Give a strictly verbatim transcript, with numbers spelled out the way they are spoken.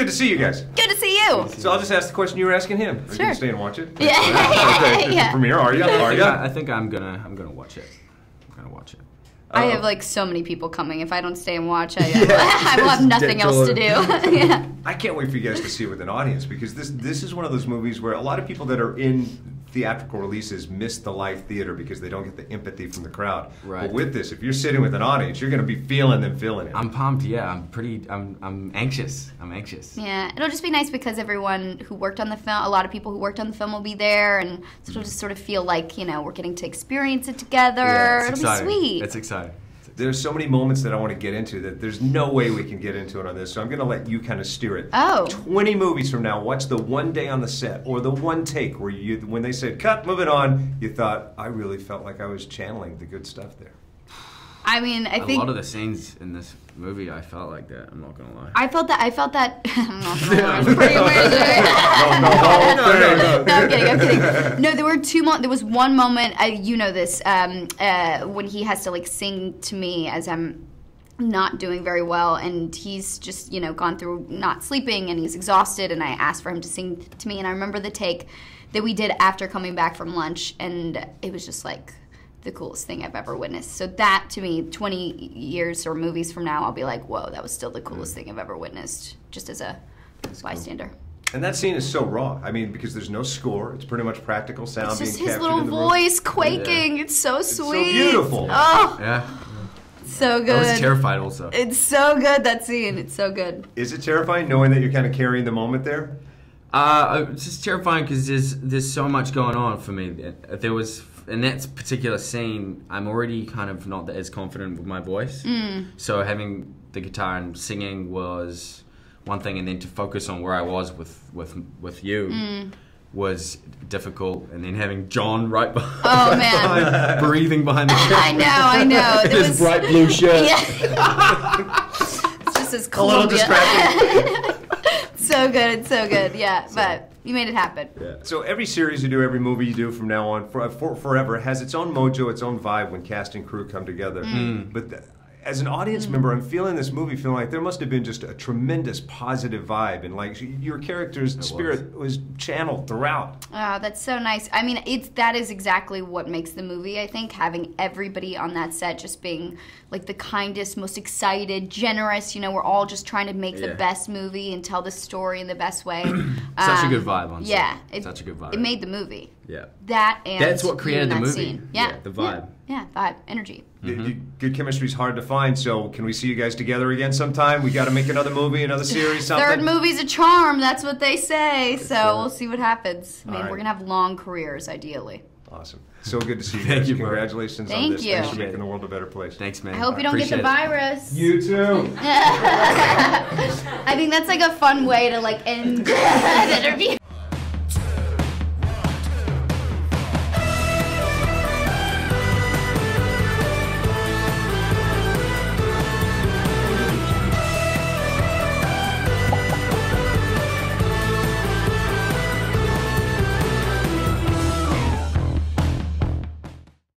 Good to see you guys. Good to see you. So I'll just ask the question you were asking him. Sure. Are you gonna stay and watch it? Yeah. Okay. Yeah. Premiere, are you? Are you? I think I'm gonna. I'm gonna watch it. I'm gonna watch it. I uh, have like so many people coming. If I don't stay and watch, I, yeah, I will have nothing else to do. Yeah. I can't wait for you guys to see it with an audience, because this this is one of those movies where a lot of people that are in theatrical releases miss the live theater because they don't get the empathy from the crowd. Right. But with this, if you're sitting with an audience, you're going to be feeling them feeling it. I'm pumped. Yeah, I'm pretty. I'm I'm anxious. I'm anxious. Yeah, it'll just be nice because everyone who worked on the film, a lot of people who worked on the film will be there, and so it'll just sort of feel like, you know, we're getting to experience it together. Yeah, it's it'll exciting. Be sweet. It's exciting. There's so many moments that I want to get into that there's no way we can get into it on this, so I'm going to let you kind of steer it. Oh. twenty movies from now, what's the one day on the set or the one take where you, when they said, cut, move it on, you thought, I really felt like I was channeling the good stuff there? I mean, I think... A lot of the scenes in this movie, I felt like that, I'm not going to lie. I felt that, I felt that... I'm not going to lie, I'm pretty weird. No, no, no, no, no, no, no, I'm kidding, I'm kidding. No, there were two, mo there was one moment, uh, you know this, um, uh, when he has to, like, sing to me as I'm not doing very well, and he's just, you know, gone through not sleeping, and he's exhausted, and I asked for him to sing to me, and I remember the take that we did after coming back from lunch, and it was just like... the coolest thing I've ever witnessed. So that, to me, twenty years or movies from now, I'll be like, whoa, that was still the coolest thing I've ever witnessed, just as a bystander. And that scene is so raw. I mean, because there's no score. It's pretty much practical sound being captured. It's just his little voice quaking. Yeah. It's so sweet. It's so beautiful. Oh. Yeah. So good. I was terrified also. It's so good, that scene. It's so good. Is it terrifying knowing that you're kind of carrying the moment there? Uh, it's just terrifying because there's, there's so much going on for me. There was... in that particular scene, I'm already kind of not as confident with my voice. Mm. So having the guitar and singing was one thing, and then to focus on where I was with with with you mm. was difficult. And then having John right behind, oh, man. behind breathing behind the camera. I know, I know. There His was... bright blue shirt. Yeah. It's just as cool. A little distracting. So good, it's so good, yeah, so, but you made it happen. Yeah. So every series you do, every movie you do from now on, for, for, forever, has its own mojo, its own vibe when cast and crew come together. Mm. But the, as an audience mm. member, I'm feeling this movie, feeling like there must have been just a tremendous positive vibe, and like your character's it spirit was. was channeled throughout. Oh, that's so nice. I mean, it's that is exactly what makes the movie, I think, having everybody on that set just being like the kindest, most excited, generous, you know, we're all just trying to make yeah. the best movie and tell the story in the best way. Such um, a good vibe on yeah, set. It, Such a good vibe. It made the movie. Yeah. That and That's what created the movie. Scene. Yeah. yeah. The vibe. Yeah, yeah vibe, energy. Mm-hmm. you, good chemistry's hard to find, so can we see you guys together again sometime? We got to make another movie, another series, something. Third movie's a charm, that's what they say, so sure. we'll see what happens. I mean, right. we're going to have long careers, ideally. Awesome. So good to see you. Thank guys. you. Congratulations Thank on this. You. Thanks for making the world a better place. Thanks, man. I hope you don't get the virus. It. You too. I think that's like a fun way to like end the interview.